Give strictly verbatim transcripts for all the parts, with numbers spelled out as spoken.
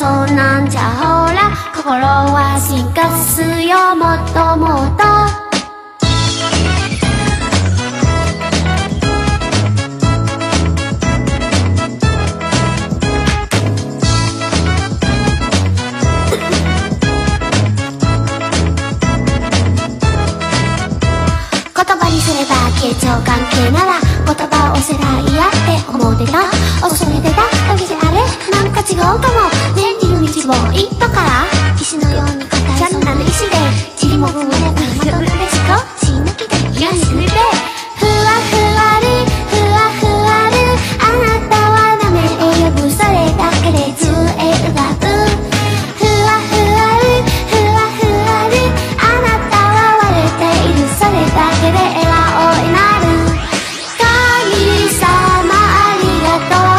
벗어난 자호라 걸어와 신가스여 뭐또 뭐또言葉にすれば緊張関係なら言葉をせらいやって思ってた恐れてただけじゃあれなんか違うかもねえ逃げる道も一歩から石のように硬いそんなの石で塵も踏むねまとめてしこ死ぬ気で嫌にするべふわふわるふわふわるあなたはダメを呼ぶそれだけでずえがぶふわふわるふわふわるあなたは割れているそれだけで笑顔になる神様ありがとう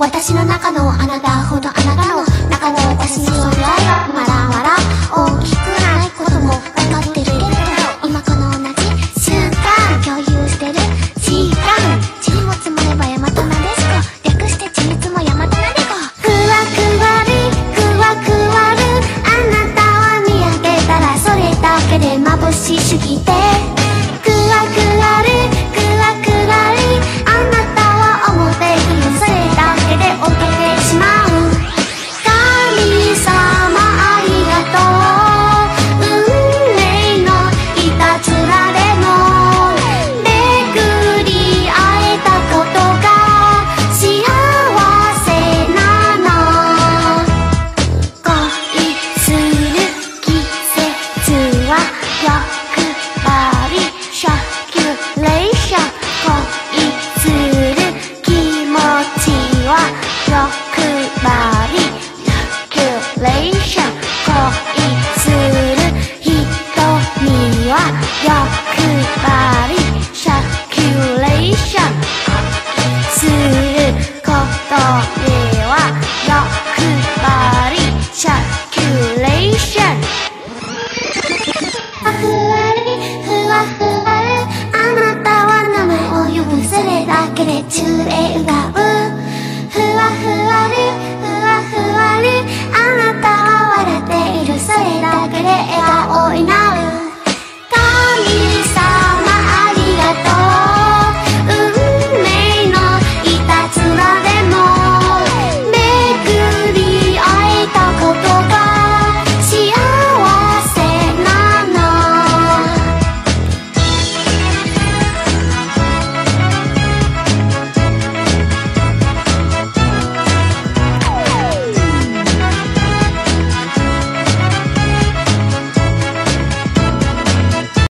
私の中のあなたほどあなたの中の私のような